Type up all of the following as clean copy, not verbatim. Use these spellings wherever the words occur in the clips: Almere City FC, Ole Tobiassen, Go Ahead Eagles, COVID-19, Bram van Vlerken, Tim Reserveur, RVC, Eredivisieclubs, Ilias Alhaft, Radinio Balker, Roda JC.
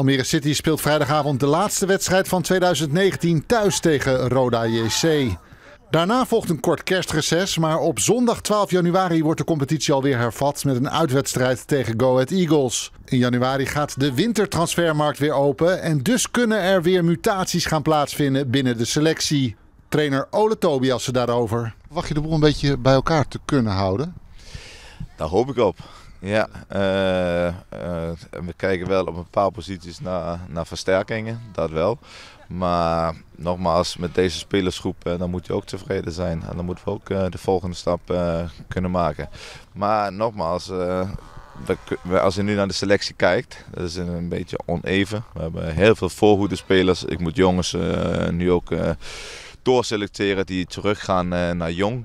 Almere City speelt vrijdagavond de laatste wedstrijd van 2019 thuis tegen Roda JC. Daarna volgt een kort kerstreces, maar op zondag 12 januari wordt de competitie alweer hervat met een uitwedstrijd tegen Go Ahead Eagles. In januari gaat de wintertransfermarkt weer open en dus kunnen er weer mutaties gaan plaatsvinden binnen de selectie. Trainer Ole Tobiassen daarover. Verwacht je de boel een beetje bij elkaar te kunnen houden? Daar hoop ik op. Ja, we kijken wel op een paar posities naar versterkingen, dat wel. Maar nogmaals, met deze spelersgroep dan moet je ook tevreden zijn. En dan moeten we ook de volgende stap kunnen maken. Maar nogmaals, als je nu naar de selectie kijkt, dat is een beetje oneven. We hebben heel veel voorhoede spelers. Ik moet jongens nu ook doorselecteren die teruggaan naar jong.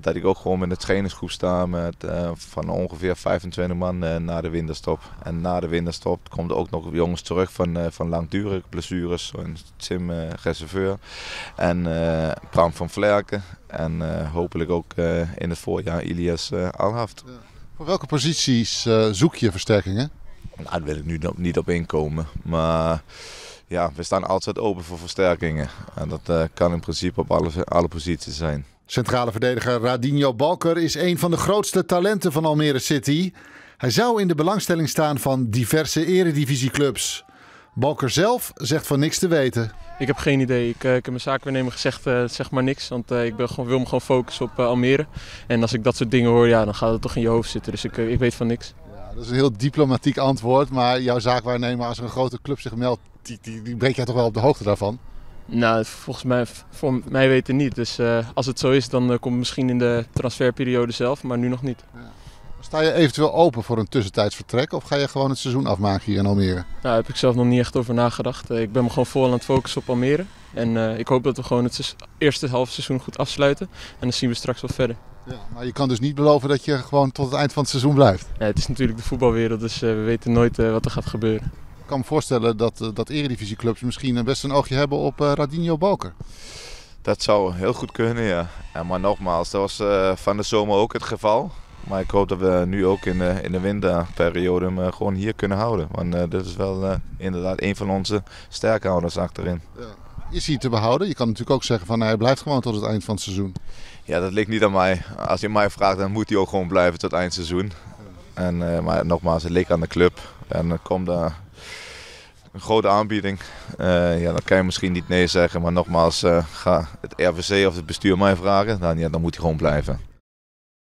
Dat ik ook gewoon met de trainingsgroep sta met van ongeveer 25 man na de winterstop. En na de winterstop komen er ook nog jongens terug van langdurige blessures. Tim Reserveur en Bram van Vlerken. En hopelijk ook in het voorjaar Ilias Alhaft. Ja. Voor welke posities zoek je versterkingen? Nou, daar wil ik nu niet op inkomen. Maar ja, we staan altijd open voor versterkingen. En dat kan in principe op alle posities zijn. Centrale verdediger Radinio Balker is een van de grootste talenten van Almere City. Hij zou in de belangstelling staan van diverse eredivisieclubs. Balker zelf zegt van niks te weten. Ik heb geen idee. Ik heb mijn zaakwaarnemer gezegd, zeg maar niks. Want ik wil me gewoon focussen op Almere. En als ik dat soort dingen hoor, ja, dan gaat het toch in je hoofd zitten. Dus ik weet van niks. Ja, dat is een heel diplomatiek antwoord. Maar jouw zaakwaarnemer, als een grote club zich meldt, die breekt jij toch wel op de hoogte daarvan? Nou, voor mij weten niet. Dus als het zo is, dan komt het misschien in de transferperiode zelf, maar nu nog niet. Ja. Sta je eventueel open voor een tussentijds vertrek of ga je gewoon het seizoen afmaken hier in Almere? Nou, daar heb ik zelf nog niet echt over nagedacht. Ik ben me gewoon vol aan het focussen op Almere. En ik hoop dat we gewoon het eerste half seizoen goed afsluiten. En dan zien we straks wel verder. Ja, maar je kan dus niet beloven dat je gewoon tot het eind van het seizoen blijft? Ja, het is natuurlijk de voetbalwereld, dus we weten nooit wat er gaat gebeuren. Ik kan me voorstellen dat eredivisieclubs misschien best een oogje hebben op Radinio Balker. Dat zou heel goed kunnen, ja. En maar nogmaals, dat was van de zomer ook het geval. Maar ik hoop dat we nu ook in de winterperiode hem gewoon hier kunnen houden. Want dit is wel inderdaad een van onze sterkhouders achterin. Ja. Is hij te behouden? Je kan natuurlijk ook zeggen van hij blijft gewoon tot het eind van het seizoen. Ja, dat ligt niet aan mij. Als je mij vraagt, dan moet hij ook gewoon blijven tot het eind seizoen. En, maar nogmaals, het leek aan de club. En dan komt daar een grote aanbieding. Ja, dan kan je misschien niet nee zeggen, maar nogmaals, ga het RVC of het bestuur mij vragen. Dan moet hij gewoon blijven.